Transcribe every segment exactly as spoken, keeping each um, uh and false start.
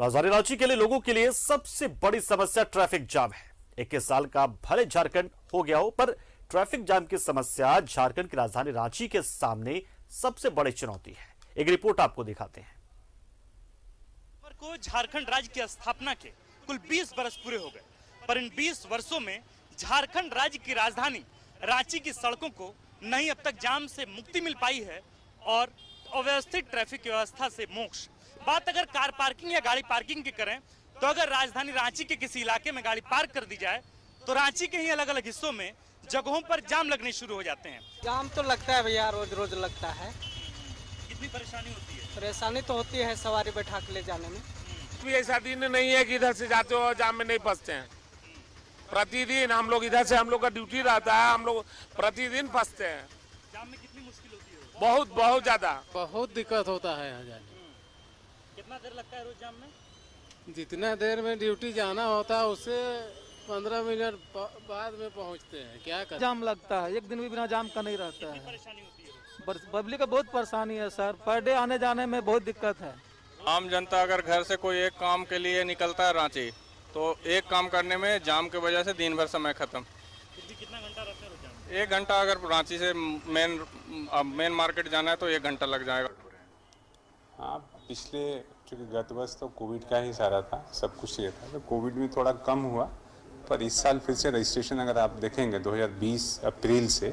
राजधानी रांची के लिए लोगों के लिए सबसे बड़ी समस्या ट्रैफिक जाम है। इक्कीस साल का भले झारखंड हो गया हो, पर ट्रैफिक जाम की समस्या झारखंड की राजधानी रांची के सामने सबसे बड़ी चुनौती है। एक रिपोर्ट आपको दिखाते हैं। को झारखंड राज्य की स्थापना के कुल बीस वर्ष पूरे हो गए, पर इन बीस वर्षों में झारखंड राज्य की राजधानी रांची की सड़कों को नहीं अब तक जाम से मुक्ति मिल पाई है और अव्यवस्थित ट्रैफिक व्यवस्था से मोक्ष। बात अगर कार पार्किंग या गाड़ी पार्किंग की करें तो अगर राजधानी रांची के किसी इलाके में गाड़ी पार्क कर दी जाए तो रांची के ही अलग अलग हिस्सों में जगहों पर जाम लगने शुरू हो जाते हैं। जाम तो लगता है भैया, रोज रोज लगता है। कितनी परेशानी होती है? परेशानी तो होती है सवारी बैठा के ले जाने में। ऐसा दिन नहीं है कि इधर से जाते हो जाम में नहीं फंसते हैं। प्रतिदिन हम लोग इधर से, हम लोग का ड्यूटी रहता है, हम लोग प्रतिदिन फंसते हैं जाम में। कितनी मुश्किल होती है? बहुत बहुत ज्यादा, बहुत दिक्कत होता है यहाँ जाने। कितना देर लगता है रोज जाम में? जितना देर में ड्यूटी जाना होता है उससे पंद्रह मिनट बाद में पहुँचते हैं। क्या कर जाम लगता है, एक दिन भी बिना जाम का नहीं रहता है। पब्लिक का बहुत परेशानी है सर, पर डे आने जाने में बहुत दिक्कत है। आम जनता अगर घर से कोई एक काम के लिए निकलता है रांची तो एक काम करने में जाम की वजह से दिन भर समय खत्म। कितना घंटा रहता है जाम में? एक घंटा। अगर रांची से मेन मेन मार्केट जाना है तो एक घंटा लग जाएगा। हाँ, पिछले चूँकि गत वर्ष तो कोविड का ही सारा था, सब कुछ ये था, तो कोविड में थोड़ा कम हुआ, पर इस साल फिर से रजिस्ट्रेशन अगर आप देखेंगे दो हज़ार बीस अप्रैल से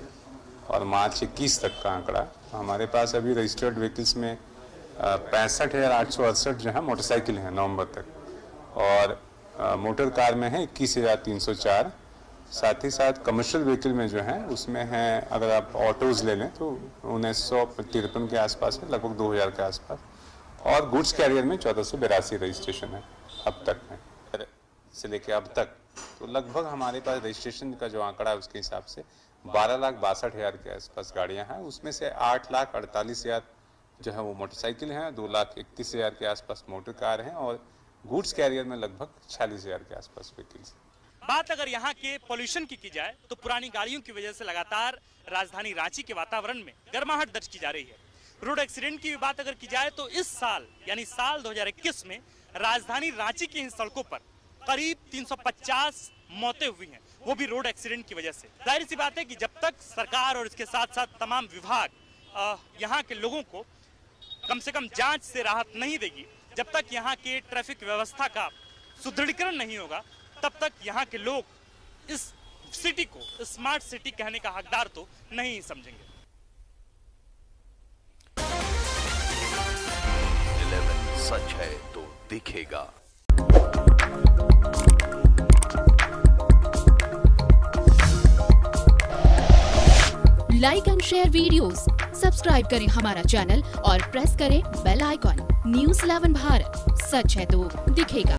और मार्च इक्कीस तक का आंकड़ा, हमारे पास अभी रजिस्टर्ड व्हीकल्स में पैंसठ हज़ार आठ सौ अड़सठ जो है मोटरसाइकिल हैं नवंबर तक, और आ, मोटर कार में है इक्कीस हज़ार तीन सौ चार। साथ ही साथ कमर्शियल व्हीकल में जो है उसमें हैं, अगर आप ऑटोज़ ले लें तो उन्नीस सौ तिरपन के आसपास है, लगभग दो हज़ार के आसपास, और गुड्स कैरियर में चौदह सौ बिरासी रजिस्ट्रेशन है अब तक में। से लेके अब तक तो लगभग हमारे पास रजिस्ट्रेशन का जो आंकड़ा है उसके हिसाब से बारह लाख बासठ हज़ार के आसपास गाड़ियाँ हैं, उसमें से आठ लाख अड़तालीस हज़ार जो है वो मोटरसाइकिल हैं, दो लाख इकतीस हज़ार के आसपास मोटर कार हैं और गुड्स कैरियर में लगभग छियालीस हज़ार के आसपास व्हीकल्स। बात अगर यहाँ के पोल्यूशन की की जाए तो पुरानी गाड़ियों की वजह से लगातार राजधानी रांची के वातावरण में गर्माहट दर्ज की जा रही है। रोड एक्सीडेंट की बात अगर की जाए तो इस साल यानी साल दो हज़ार इक्कीस में राजधानी रांची की इन सड़कों पर करीब तीन सौ पचास मौतें हुई हैं, वो भी रोड एक्सीडेंट की वजह से। जाहिर सी बात है कि जब तक सरकार और इसके साथ साथ तमाम विभाग यहाँ के लोगों को कम से कम जांच से राहत नहीं देगी, जब तक यहाँ के ट्रैफिक व्यवस्था का सुदृढ़ीकरण नहीं होगा, तब तक यहाँ के लोग इस सिटी को स्मार्ट सिटी कहने का हकदार तो नहीं समझेंगे। इलेवन सच है तो दिखेगा। Like and share videos, subscribe करें हमारा चैनल और प्रेस करें bell icon. News eleven Bharat, सच है तो दिखेगा।